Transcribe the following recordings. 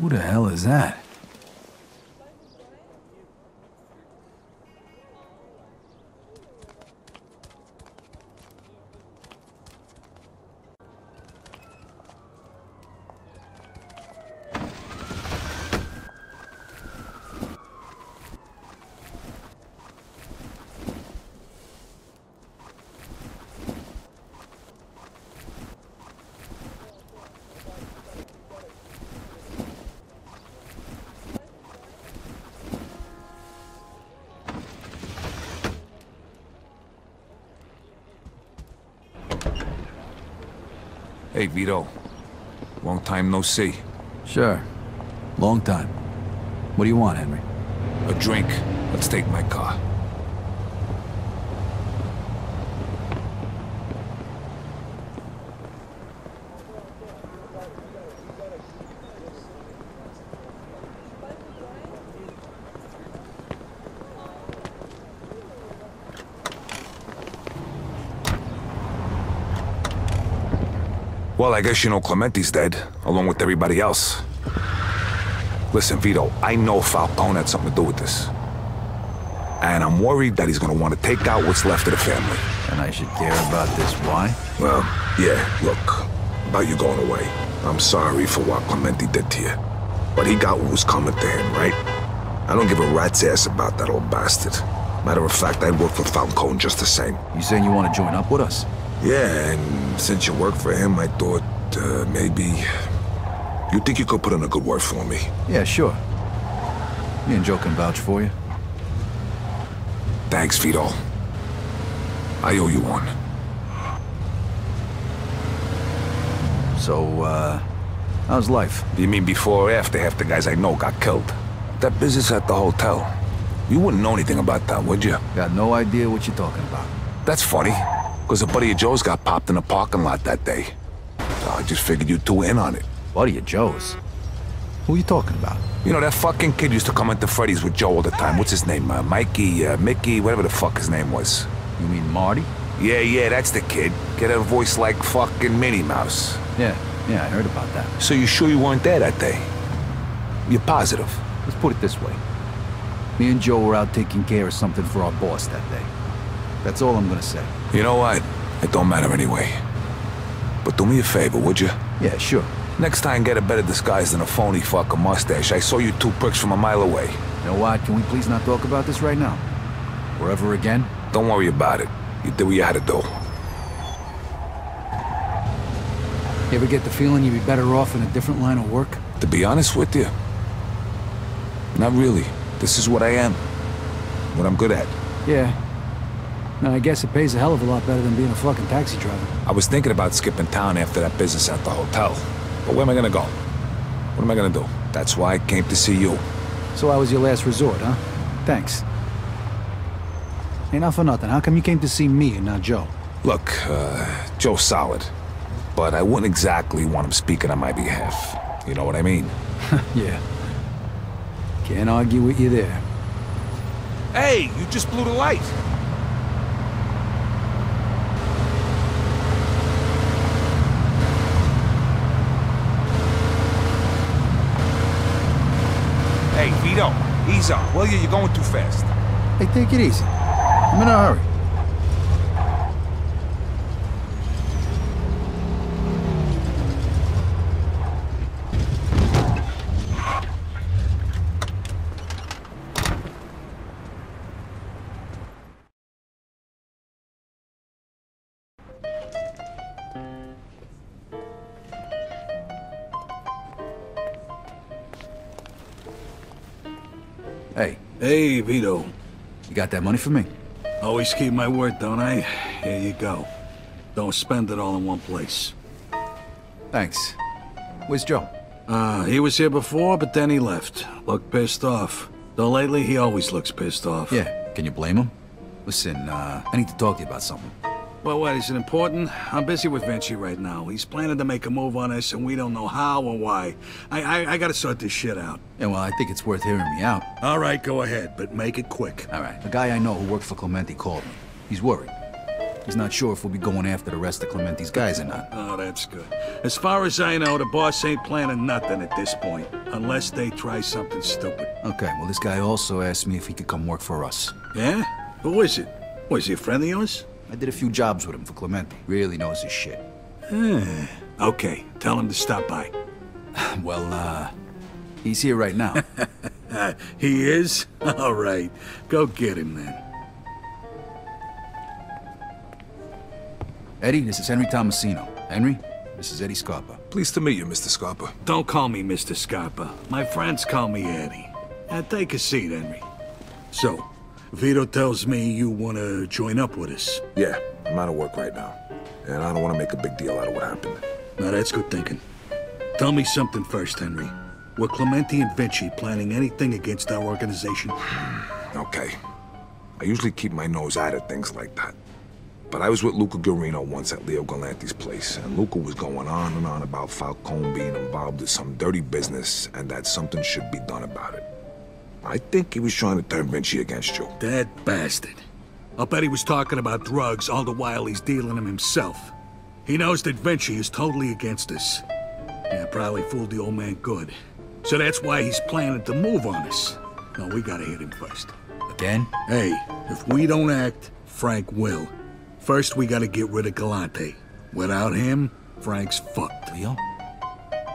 Who the hell is that? Hey, Vito. Long time no see. Sure. Long time. What do you want, Henry? A drink. Let's take my car. Well, I guess you know Clemente's dead, along with everybody else. Listen, Vito, I know Falcone had something to do with this. And I'm worried that he's gonna want to take out what's left of the family. And I should care about this, why? Well, yeah, look, about you going away. I'm sorry for what Clemente did to you. But he got what was coming to him, right? I don't give a rat's ass about that old bastard. Matter of fact, I'd work for Falcone just the same. You saying you want to join up with us? Yeah, and since you work for him, I thought, maybe... You think you could put in a good word for me? Yeah, sure. Me and Joe can vouch for you. Thanks, Vito. I owe you one. So, how's life? You mean before or after half the guys I know got killed? That business at the hotel. You wouldn't know anything about that, would you? Got no idea what you're talking about. That's funny. Because a buddy of Joe's got popped in a parking lot that day. So I just figured you two in on it. Buddy of Joe's? Who are you talking about? You know, that fucking kid used to come into Freddy's with Joe all the time. What's his name? Mickey, whatever the fuck his name was. You mean Marty? Yeah, that's the kid. Get a voice like fucking Minnie Mouse. Yeah, I heard about that. So you sure you weren't there that day? You're positive? Let's put it this way. Me and Joe were out taking care of something for our boss that day. That's all I'm gonna say. You know what? It don't matter anyway. But do me a favor, would you? Yeah, sure. Next time, get a better disguise than a phony fucking mustache. I saw you two pricks from a mile away. You know what? Can we please not talk about this right now? Or ever again? Don't worry about it. You did what you had to do. You ever get the feeling you'd be better off in a different line of work? To be honest with you, not really. This is what I am. What I'm good at. Yeah. Now, I guess it pays a hell of a lot better than being a fucking taxi driver. I was thinking about skipping town after that business at the hotel. But where am I gonna go? What am I gonna do? That's why I came to see you. So I was your last resort, huh? Thanks. Hey, not for nothing. How come you came to see me and not Joe? Look, Joe's solid. But I wouldn't exactly want him speaking on my behalf. You know what I mean? Yeah. Can't argue with you there. Hey, you just blew the light! Hey, Vito, ease up, will you? You're going too fast. Hey, take it easy. I'm in a hurry. Hey, Vito. You got that money for me? Always keep my word, don't I? Here you go. Don't spend it all in one place. Thanks. Where's Joe? He was here before, but then he left. Looked pissed off. Though lately, he always looks pissed off. Yeah, can you blame him? Listen, I need to talk to you about something. Well, what, is it important? I'm busy with Vinci right now. He's planning to make a move on us, and we don't know how or why. I gotta sort this shit out. Yeah, well, I think it's worth hearing me out. All right, go ahead, but make it quick. All right. A guy I know who worked for Clemente called me. He's worried. He's not sure if we'll be going after the rest of Clemente's guys or not. Oh, that's good. As far as I know, the boss ain't planning nothing at this point, unless they try something stupid. Okay, well, this guy also asked me if he could come work for us. Yeah? Who is it? Was he a friend of yours? I did a few jobs with him for Clemente. Really knows his shit. Okay, tell him to stop by. Well, he's here right now. He is? All right. Go get him, then. Eddie, this is Henry Tomasino. Henry, this is Eddie Scarpa. Pleased to meet you, Mr. Scarpa. Don't call me Mr. Scarpa. My friends call me Eddie. Now, take a seat, Henry. So, Vito tells me you want to join up with us. Yeah, I'm out of work right now. And I don't want to make a big deal out of what happened. Now, that's good thinking. Tell me something first, Henry. Were Clemente and Vinci planning anything against our organization? Okay. I usually keep my nose out of things like that. But I was with Luca Guarino once at Leo Galante's place, and Luca was going on and on about Falcone being involved in some dirty business and that something should be done about it. I think he was trying to turn Vinci against you. That bastard. I'll bet he was talking about drugs all the while he's dealing them himself. He knows that Vinci is totally against us. Yeah, probably fooled the old man good. So that's why he's planning to move on us. No, we gotta hit him first. Again? Hey, if we don't act, Frank will. First, we gotta get rid of Galante. Without him, Frank's fucked. Leo?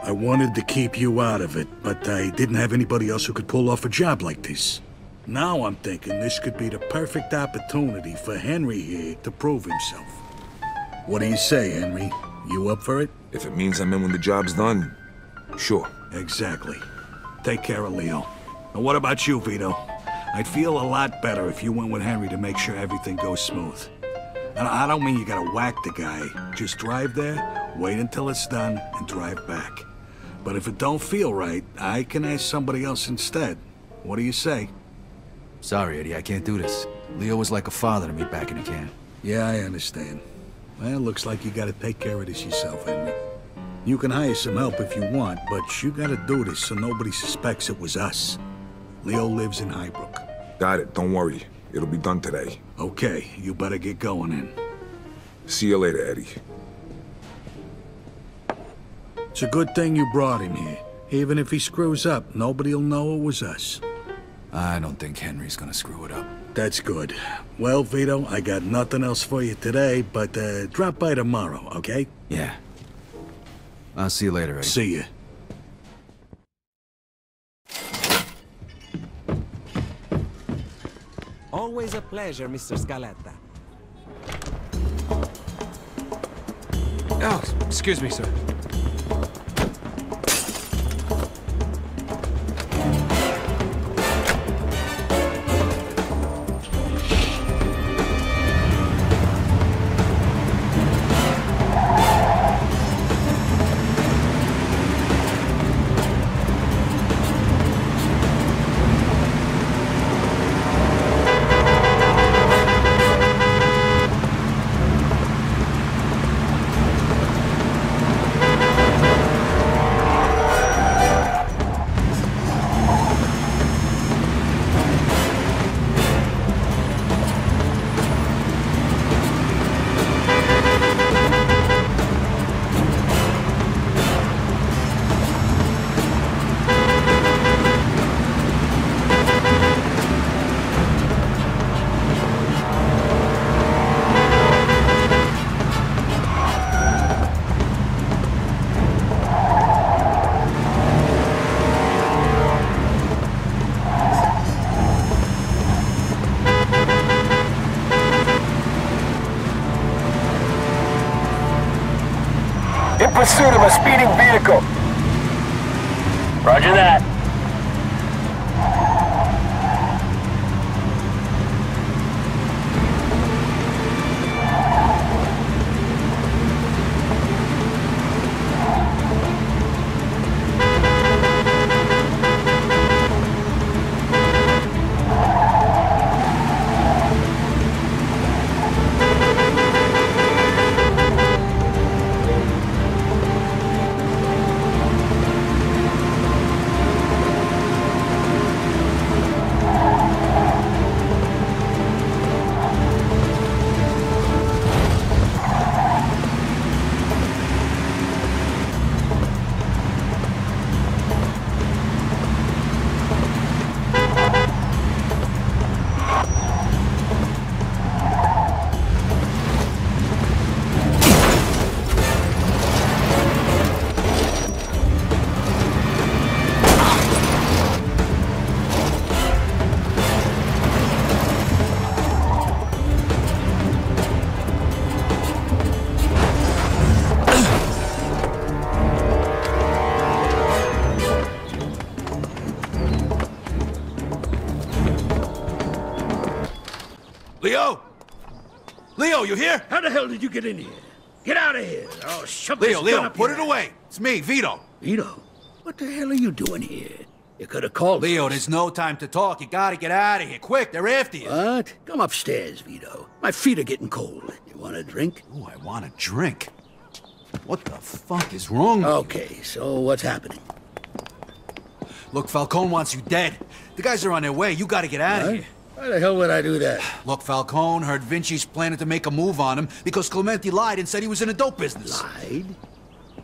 I wanted to keep you out of it, but I didn't have anybody else who could pull off a job like this. Now I'm thinking this could be the perfect opportunity for Henry here to prove himself. What do you say, Henry? You up for it? If it means I'm in when the job's done, sure. Exactly. Take care of Leo. And what about you, Vito? I'd feel a lot better if you went with Henry to make sure everything goes smooth. And I don't mean you gotta whack the guy. Just drive there, wait until it's done, and drive back. But if it don't feel right, I can ask somebody else instead. What do you say? Sorry, Eddie, I can't do this. Leo was like a father to me back in the camp. Yeah, I understand. Well, looks like you gotta take care of this yourself, Henry. You can hire some help if you want, but you gotta do this so nobody suspects it was us. Leo lives in Highbrook. Got it, don't worry. It'll be done today. Okay, you better get going in. See you later, Eddie. It's a good thing you brought him here. Even if he screws up, nobody'll know it was us. I don't think Henry's gonna screw it up. That's good. Well, Vito, I got nothing else for you today, but drop by tomorrow, okay? Yeah. I'll see you later, Eddie. See ya. Always a pleasure, Mr. Scaletta. Oh, excuse me, sir. Pursuit of a speeding vehicle. Roger that. Leo, you here? How the hell did you get in here? Get out of here. Oh, shut this gun up. Leo, put it away. It's me, Vito. Vito? What the hell are you doing here? You could have called Leo, there's no time to talk. You gotta get out of here. Quick, they're after you. What? Come upstairs, Vito. My feet are getting cold. You want a drink? Ooh, I want a drink. What the fuck is wrong with you? Okay, so what's happening? Look, Falcone wants you dead. The guys are on their way. You gotta get out of here. Why the hell would I do that? Look, Falcone heard Vinci's planning to make a move on him because Clemente lied and said he was in the dope business. Lied?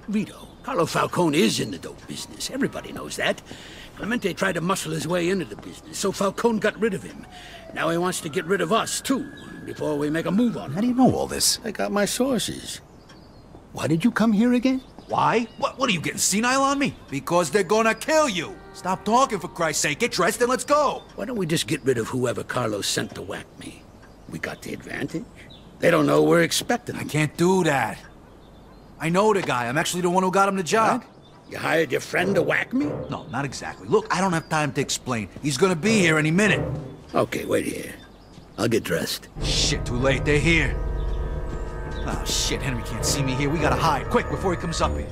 Vito, Carlo Falcone is in the dope business. Everybody knows that. Clemente tried to muscle his way into the business, so Falcone got rid of him. Now he wants to get rid of us, too, before we make a move on him. How do you know all this? I got my sources. Why did you come here again? Why? What are you getting senile on me? Because they're gonna kill you! Stop talking, for Christ's sake. Get dressed and let's go! Why don't we just get rid of whoever Carlos sent to whack me? We got the advantage. They don't know we're expecting them. I can't do that. I know the guy. I'm actually the one who got him the job. What? You hired your friend to whack me? No, not exactly. Look, I don't have time to explain. He's gonna be here any minute. Okay, wait here. I'll get dressed. Shit, too late. They're here. Oh, shit, Henry can't see me here. We gotta hide, quick, before he comes up here.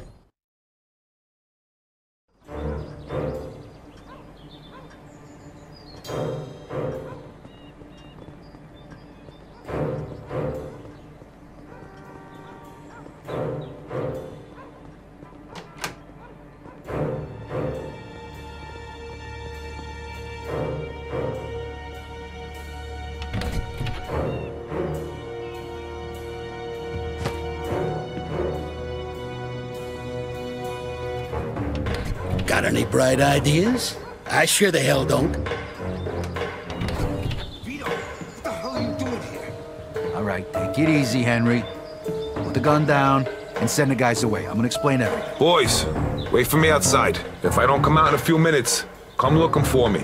Got any bright ideas? I sure the hell don't. Vito, what the hell are you doing here? All right, take it easy, Henry. Put the gun down and send the guys away. I'm gonna explain everything. Boys, wait for me outside. If I don't come out in a few minutes, come looking for me.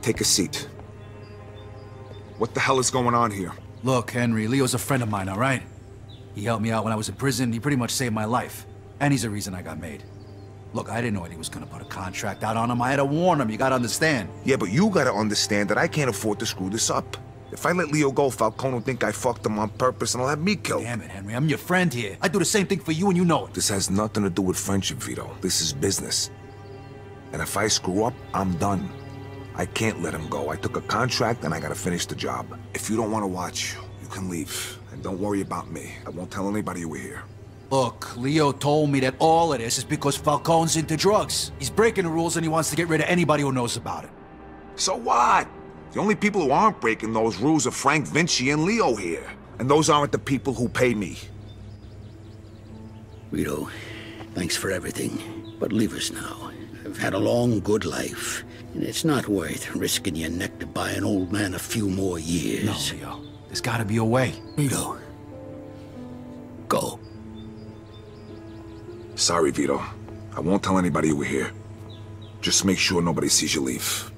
Take a seat. What the hell is going on here? Look, Henry, Leo's a friend of mine, all right? He helped me out when I was in prison. He pretty much saved my life. And he's the reason I got made. Look, I didn't know Eddie was gonna put a contract out on him. I had to warn him. You gotta understand. Yeah, but you gotta understand that I can't afford to screw this up. If I let Leo go, Falcone will think I fucked him on purpose and he'll have me killed. Damn it, Henry. I'm your friend here. I do the same thing for you and you know it. This has nothing to do with friendship, Vito. This is business. And if I screw up, I'm done. I can't let him go. I took a contract and I gotta finish the job. If you don't wanna watch, you can leave. And don't worry about me. I won't tell anybody you were here. Look, Leo told me that all of this is because Falcone's into drugs. He's breaking the rules and he wants to get rid of anybody who knows about it. So what? The only people who aren't breaking those rules are Frank, Vinci, and Leo here. And those aren't the people who pay me. Vito, thanks for everything. But leave us now. I've had a long, good life. And it's not worth risking your neck to buy an old man a few more years. No, Leo. There's gotta be a way. Vito. Go. Sorry, Vito. I won't tell anybody you were here. Just make sure nobody sees you leave.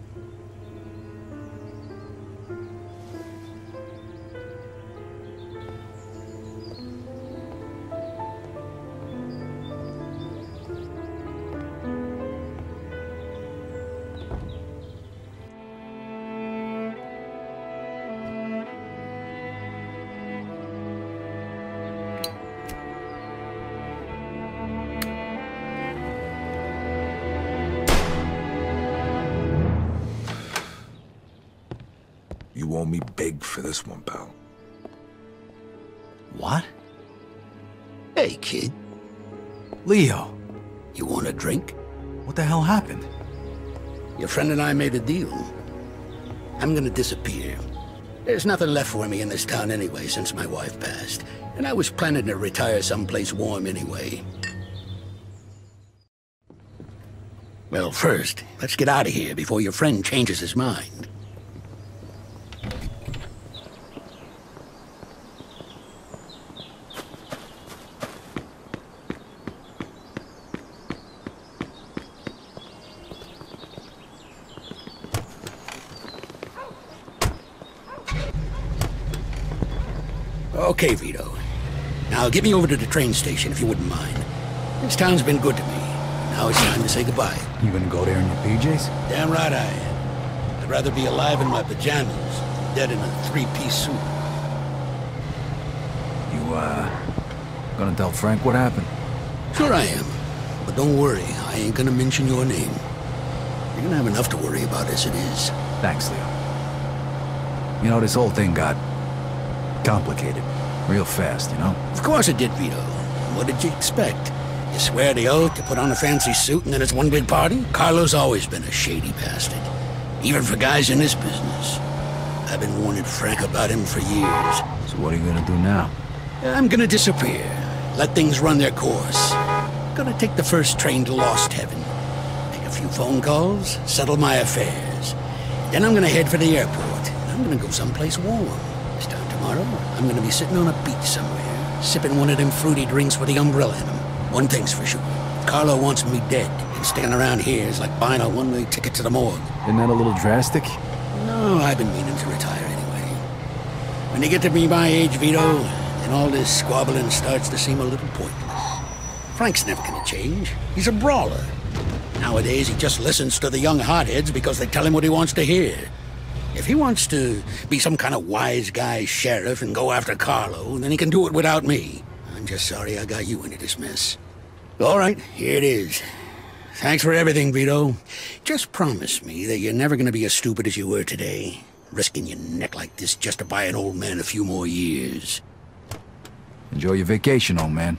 You owe me big for this one, pal. What? Hey, kid. Leo. You want a drink? What the hell happened? Your friend and I made a deal. I'm gonna disappear. There's nothing left for me in this town anyway since my wife passed. And I was planning to retire someplace warm anyway. Well, first, let's get out of here before your friend changes his mind. Okay, Vito. Now, get me over to the train station, if you wouldn't mind. This town's been good to me. Now it's time to say goodbye. You gonna go there in your PJs? Damn right I am. I'd rather be alive in my pajamas than dead in a three-piece suit. You, gonna tell Frank what happened? Sure I am. But don't worry, I ain't gonna mention your name. You're gonna have enough to worry about as it is. Thanks, Leo. You know, this whole thing got complicated real fast, you know? Of course it did, Vito. What did you expect? You swear the oath, you put on a fancy suit, and then it's one big party? Carlo's always been a shady bastard, even for guys in this business. I've been warning Frank about him for years. So what are you gonna do now? I'm gonna disappear. Let things run their course. Gonna take the first train to Lost Heaven. Make a few phone calls, settle my affairs. Then I'm gonna head for the airport. I'm gonna go someplace warm. This time tomorrow, I'm gonna be sitting on a beach somewhere, sipping one of them fruity drinks with the umbrella in them. One thing's for sure. Carlo wants me dead, and staying around here is like buying a one-way ticket to the morgue. Isn't that a little drastic? No, I've been meaning to retire anyway. When they get to be my age, Vito, then all this squabbling starts to seem a little pointless. Frank's never gonna change. He's a brawler. Nowadays, he just listens to the young hotheads because they tell him what he wants to hear. If he wants to be some kind of wise guy sheriff and go after Carlo, then he can do it without me. I'm just sorry I got you into this mess. All right, here it is. Thanks for everything, Vito. Just promise me that you're never gonna be as stupid as you were today, risking your neck like this just to buy an old man a few more years. Enjoy your vacation, old man.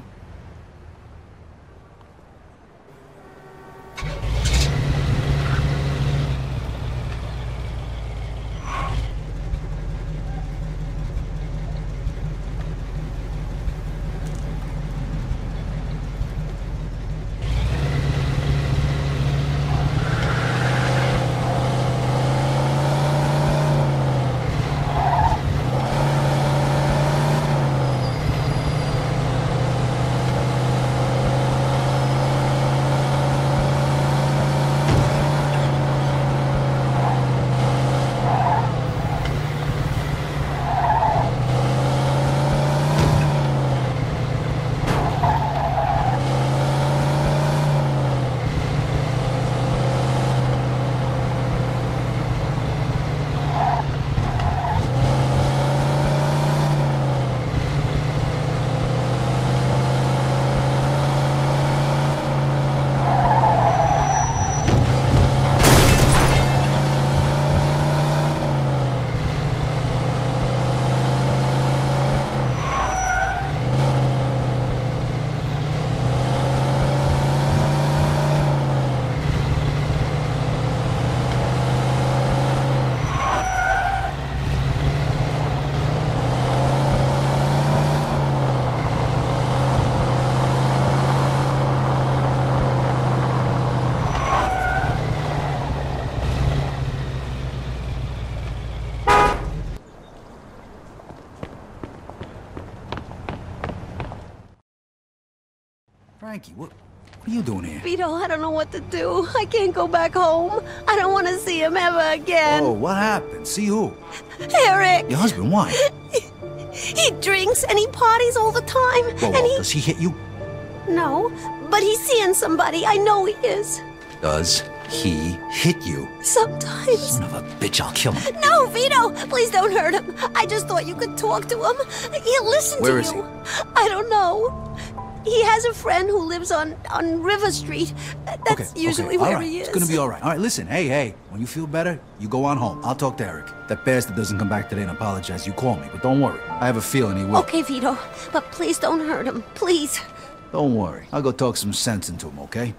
Frankie, what are you doing here? Vito, I don't know what to do. I can't go back home. I don't want to see him ever again. Oh, what happened? See who? Eric. Your husband, why? He drinks and he parties all the time. Whoa, and does he hit you? No, but he's seeing somebody. I know he is. Does he hit you? Sometimes. Son of a bitch, I'll kill him. No, Vito, please don't hurt him. I just thought you could talk to him. He'll listen to you. Where is he? I don't know. He has a friend who lives on River Street. That's usually where he is. It's gonna be all right. All right, listen, hey. When you feel better, you go on home. I'll talk to Eric. That bastard doesn't come back today and apologize. You call me, but don't worry. I have a feeling he will. Okay, Vito, but please don't hurt him. Please. Don't worry. I'll go talk some sense into him, okay?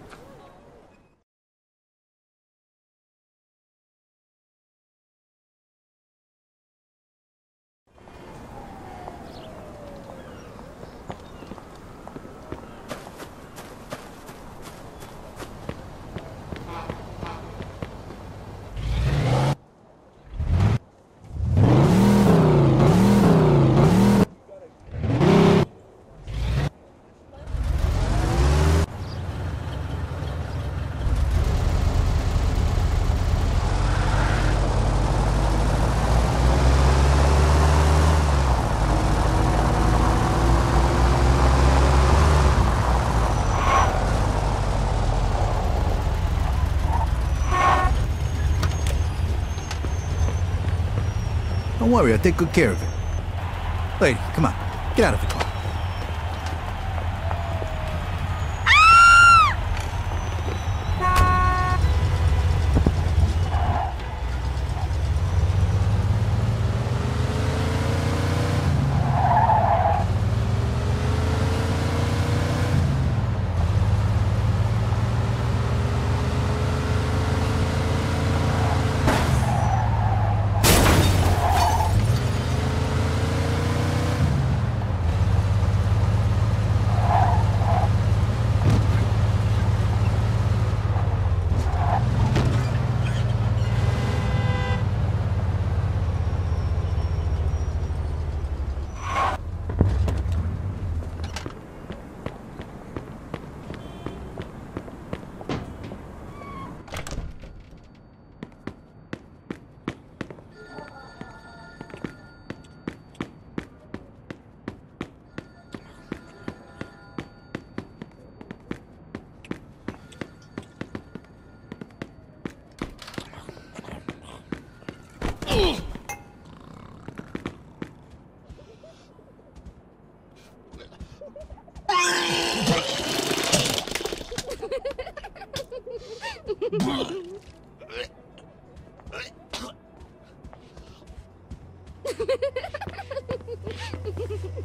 Don't worry, I'll take good care of it. Lady, come on. Get out of the car.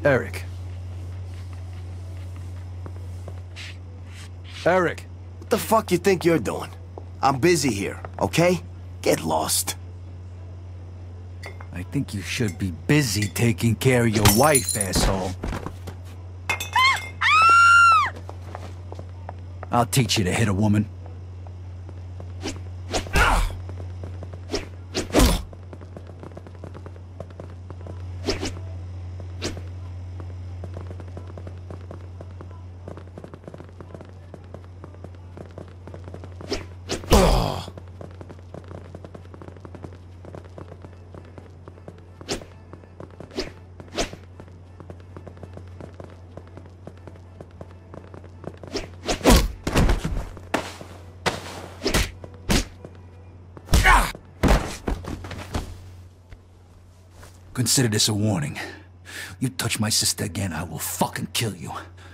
Eric. Eric. What the fuck you think you're doing? I'm busy here, okay? Get lost. I think you should be busy taking care of your wife, asshole. I'll teach you to hit a woman. Consider this a warning. You touch my sister again, I will fucking kill you.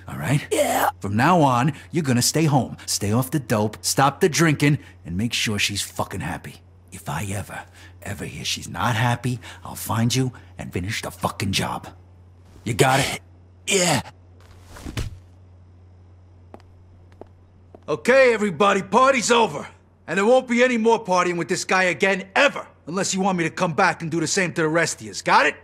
All right? Yeah. From now on, you're gonna stay home. Stay off the dope, stop the drinking, and make sure she's fucking happy. If I ever hear she's not happy, I'll find you and finish the fucking job. You got it? Yeah. Okay, everybody, party's over. And there won't be any more partying with this guy again, ever. Unless you want me to come back and do the same to the rest of yous. Got it?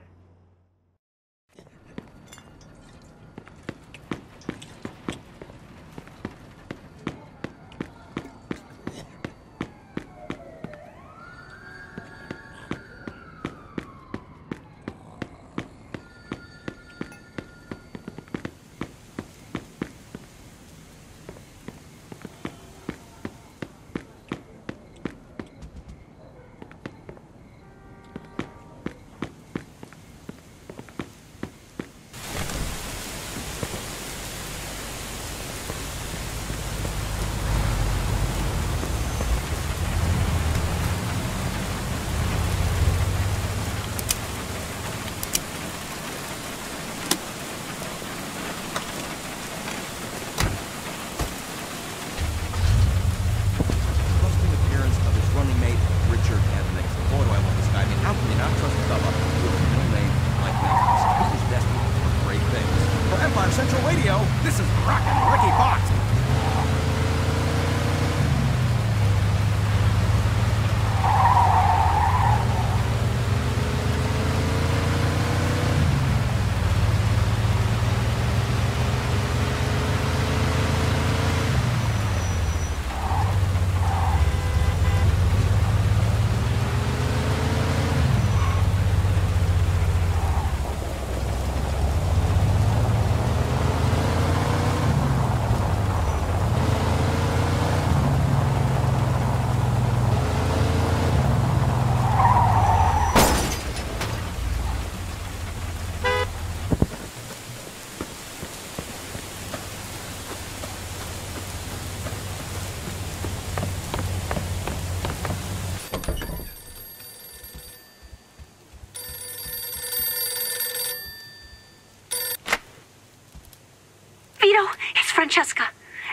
Vito, it's Francesca.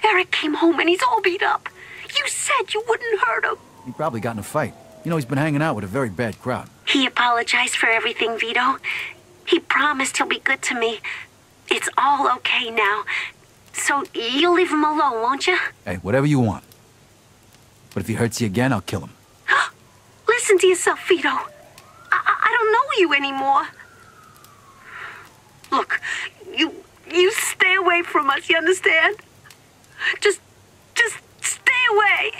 Eric came home and he's all beat up. You said you wouldn't hurt him. He probably got in a fight. You know, he's been hanging out with a very bad crowd. He apologized for everything, Vito. He promised he'll be good to me. It's all okay now. So you'll leave him alone, won't you? Hey, whatever you want. But if he hurts you again, I'll kill him. Listen to yourself, Vito. I don't know you anymore. Look, you stay away from us, you understand? Just stay away.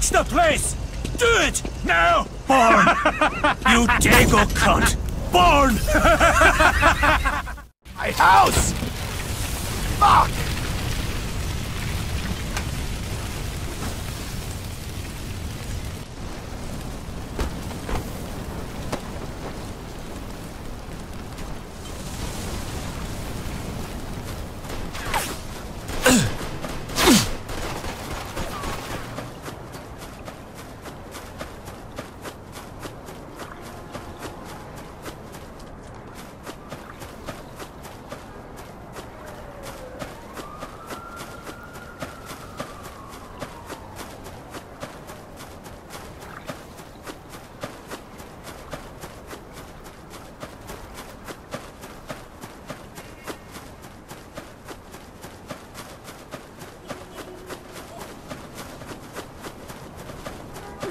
Search the place! Do it! Now! Born! You dago cunt! Born! My house! Fuck!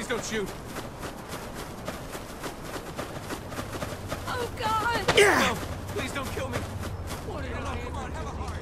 Don't shoot. Oh God! Yeah. No, please don't kill me. What are you doing? Come on, have a heart.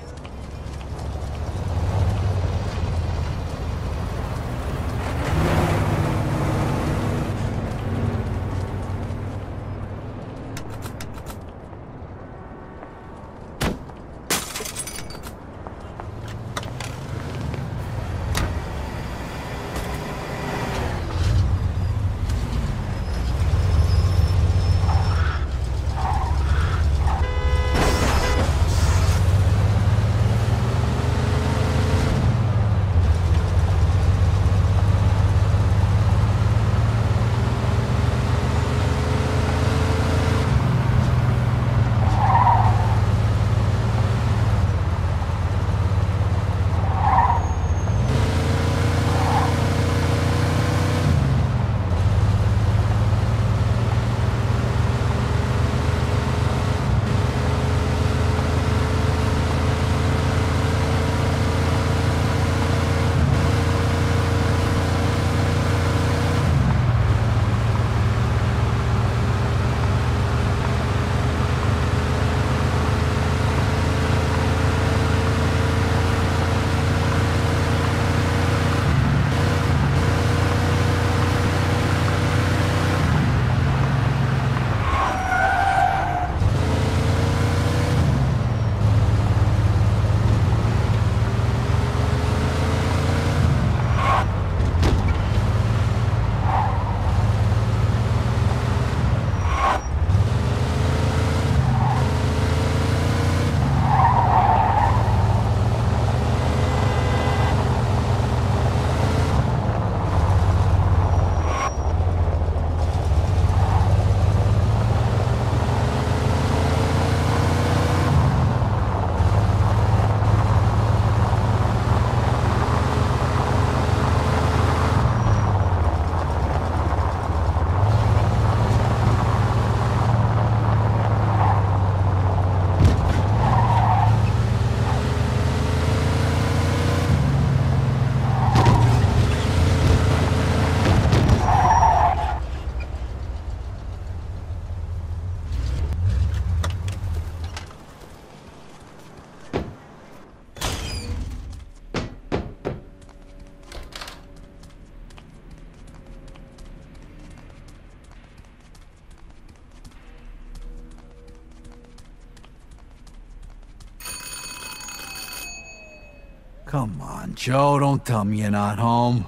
Come on, Joe, don't tell me you're not home.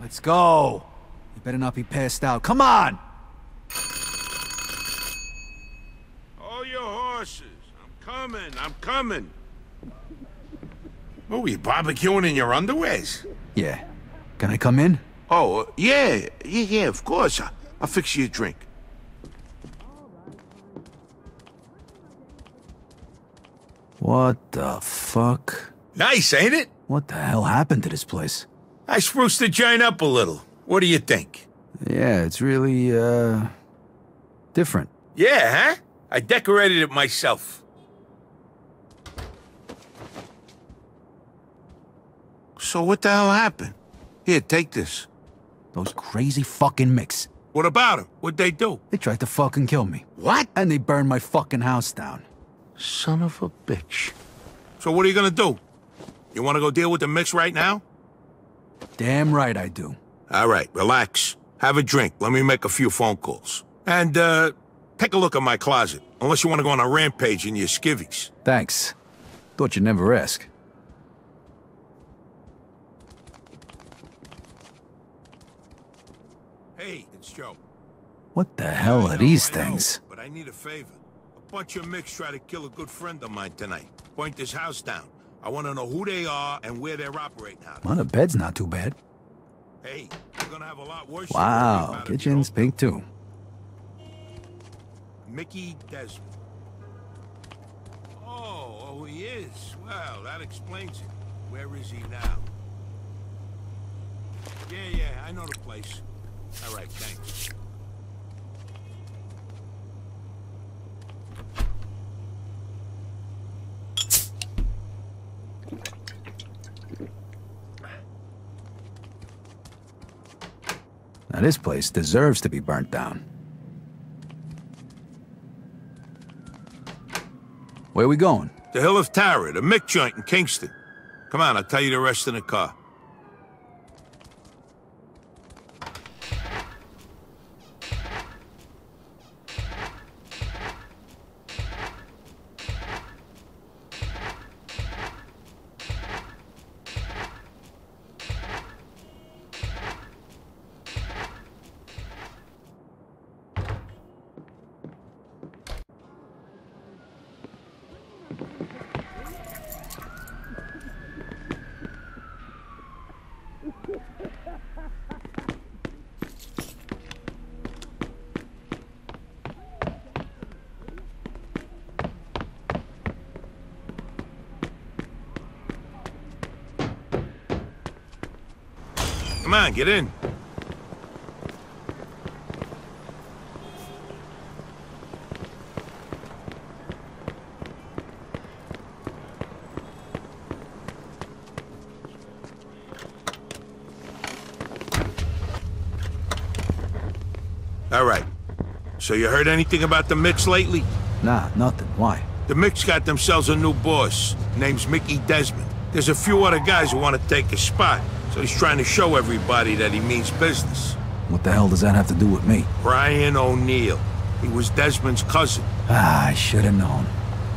Let's go. You better not be passed out. Come on! All your horses. I'm coming, I'm coming. What were you barbecuing in your underwears? Yeah. Can I come in? Oh, yeah, of course. I'll fix you a drink. What the fuck? Nice, ain't it? What the hell happened to this place? I spruced the joint up a little. What do you think? Yeah, it's really, different. Yeah, huh? I decorated it myself. So what the hell happened? Here, take this. Those crazy fucking micks. What about them? What'd they do? They tried to fucking kill me. What? And they burned my fucking house down. Son of a bitch. So what are you gonna do? You wanna go deal with the mix right now? Damn right I do. All right, relax. Have a drink. Let me make a few phone calls. And, take a look at my closet. Unless you wanna go on a rampage in your skivvies. Thanks. Thought you'd never ask. Hey, it's Joe. What the hell are these things? But I need a favor. A bunch of micks try to kill a good friend of mine tonight. Point this house down. I want to know who they are and where they're operating out. Well, the bed's not too bad. Hey, you're gonna have a lot worse. Wow, kitchen's pink too. Mickey Desmond. Oh, he is. Well, that explains it. Where is he now? Yeah, I know the place. All right, thanks. Now this place deserves to be burnt down. Where are we going? The Hill of Tara, the Mick joint in Kingston. Come on, I'll tell you the rest in the car. Come on, get in. All right. So you heard anything about the Mix lately? Nah, nothing. Why? The Mix got themselves a new boss. Name's Mickey Desmond. There's a few other guys who want to take his spot. So he's trying to show everybody that he means business. What the hell does that have to do with me? Brian O'Neill. He was Desmond's cousin. Ah, I should have known.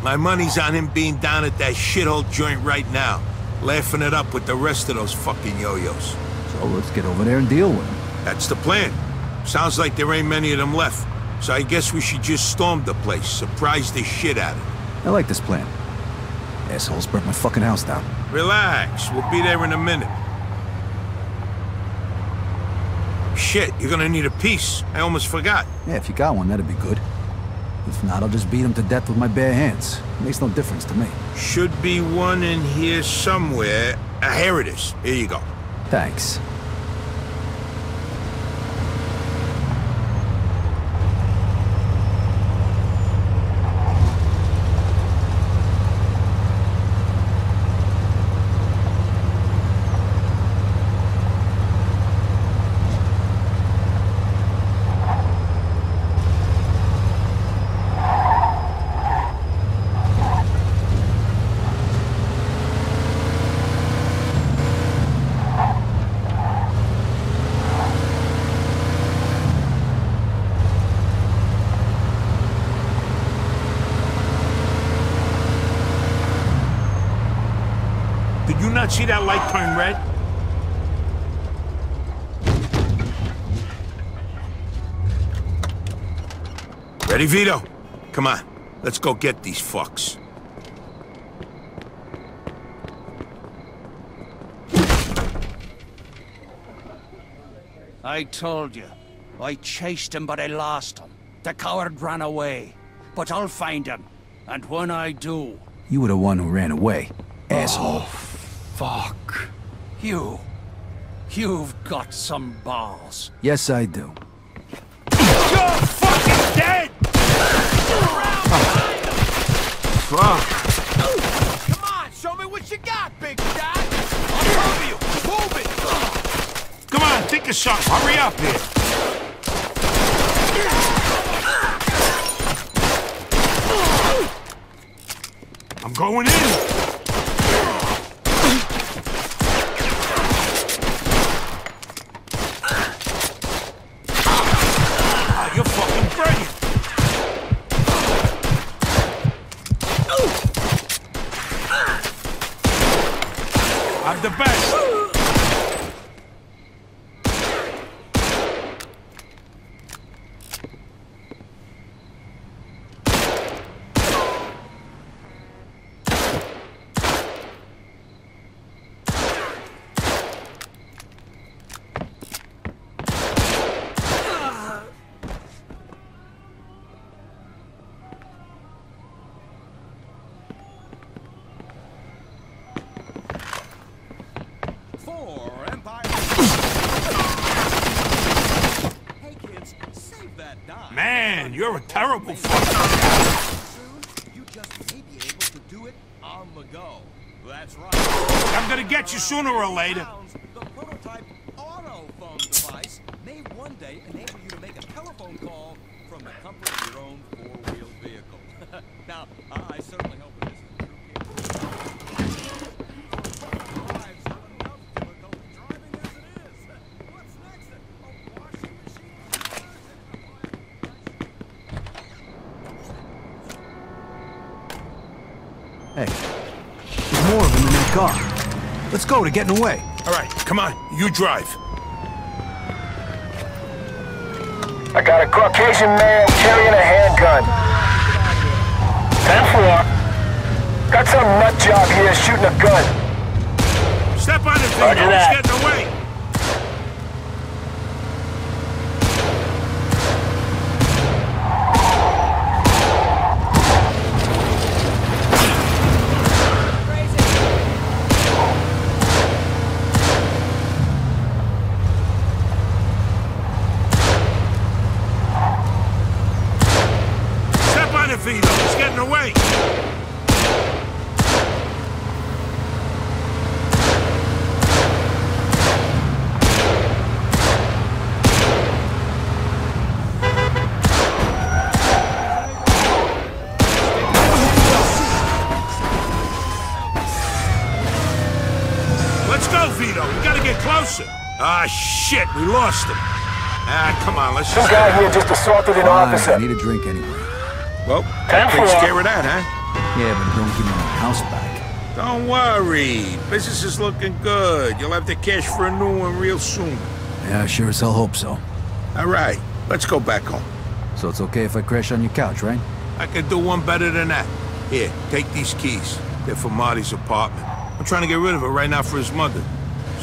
My money's on him being down at that shithole joint right now, laughing it up with the rest of those fucking yo-yos. So let's get over there and deal with him. That's the plan. Sounds like there ain't many of them left. So I guess we should just storm the place, surprise the shit out of it. I like this plan. Assholes burnt my fucking house down. Relax, we'll be there in a minute. Shit, you're gonna need a piece. I almost forgot. Yeah, if you got one, that'd be good. If not, I'll just beat him to death with my bare hands. It makes no difference to me. Should be one in here somewhere. Here it is. Here you go. Thanks. see that light turn red? Ready, Vito? Come on, let's go get these fucks. I told you. I chased him, but I lost him. The coward ran away. But I'll find him. And when I do... You were the one who ran away, asshole. Oh, fuck. You've got some balls. Yes, I do. You're fucking dead! Fuck. Come on, show me what you got, big dad! I'll cover you! Move it! Come on, think of something. Hurry up here. I'm going in. Oh, you're fucking brilliant. I'm the best. You're a terrible fucker. You just may be able to do it on the go. That's right. I'm gonna get you sooner or later. The prototype auto phone device may one day enable you to make a telephone call from the comfort of your own four-wheeled vehicle. Now, I certainly hope it isn't car. Let's go, they're getting away. All right, come on, you drive. I got a Caucasian man carrying a handgun. 10-4. Got some nut job here shooting a gun. Step on the thing, he's getting away. Shit, we lost him. Come on, let's just... Some guy here just assaulted an officer. I need a drink anyway. Well, that takes care of that, huh? Yeah, but don't give me my house back. Don't worry. Business is looking good. You'll have the cash for a new one real soon. Yeah, I sure as hell hope so. All right, let's go back home. So it's okay if I crash on your couch, right? I could do one better than that. Here, take these keys. They're for Marty's apartment. I'm trying to get rid of it right now for his mother.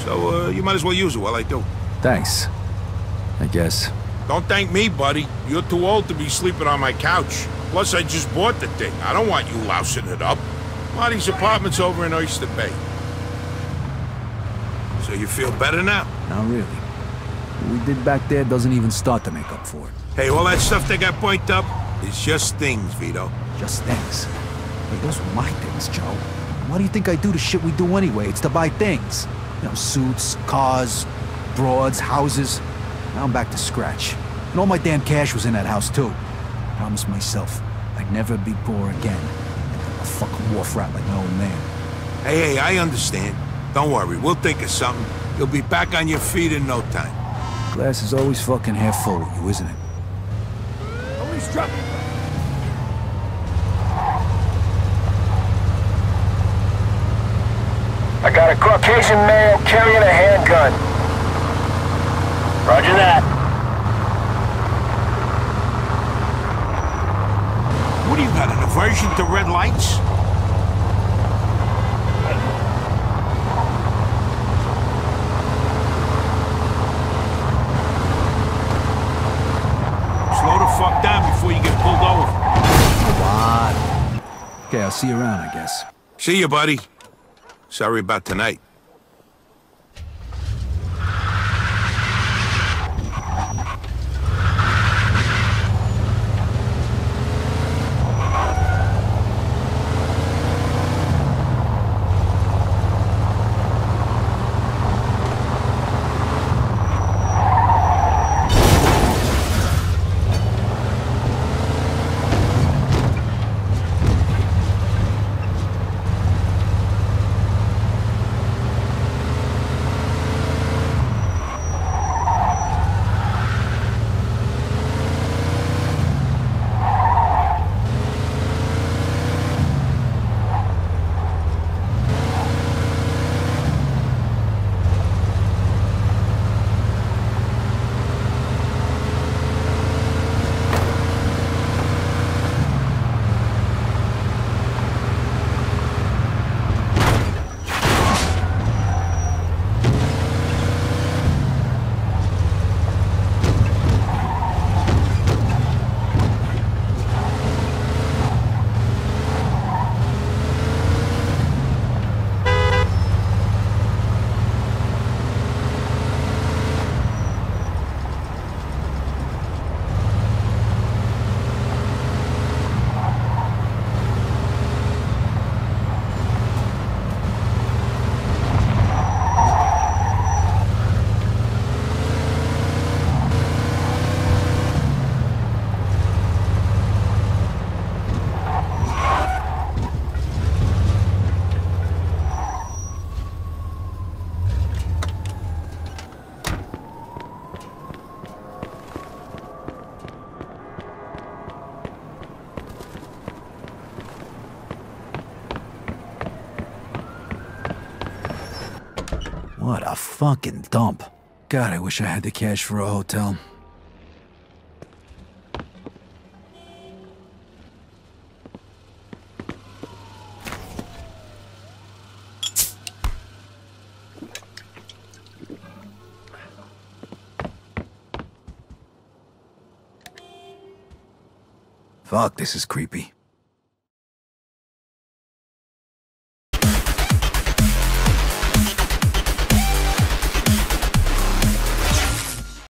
So, you might as well use it while I do. Thanks, I guess. Don't thank me, buddy. You're too old to be sleeping on my couch. Plus, I just bought the thing. I don't want you lousing it up. Marty's apartment's over in Oyster Bay. So you feel better now? Not really. What we did back there doesn't even start to make up for it. Hey, all that stuff that got point up is just things, Vito. Just things? Hey, those were my things, Joe. Why do you think I do the shit we do anyway? It's to buy things. You know, suits, cars, broads, houses. Now I'm back to scratch. And all my damn cash was in that house, too. I promised myself I'd never be poor again. A fucking wharf rat like an old man. Hey, I understand. Don't worry, we'll think of something. You'll be back on your feet in no time. Glass is always fucking half full with you, isn't it? Police truck! I Got a Caucasian male carrying a handgun. Roger that. What do you got, an aversion to red lights? Slow the fuck down before you get pulled over. Come on. Okay, I'll see you around, I guess. See you, buddy. Sorry about tonight. What a fucking dump. God, I wish I had the cash for a hotel. Fuck, this is creepy.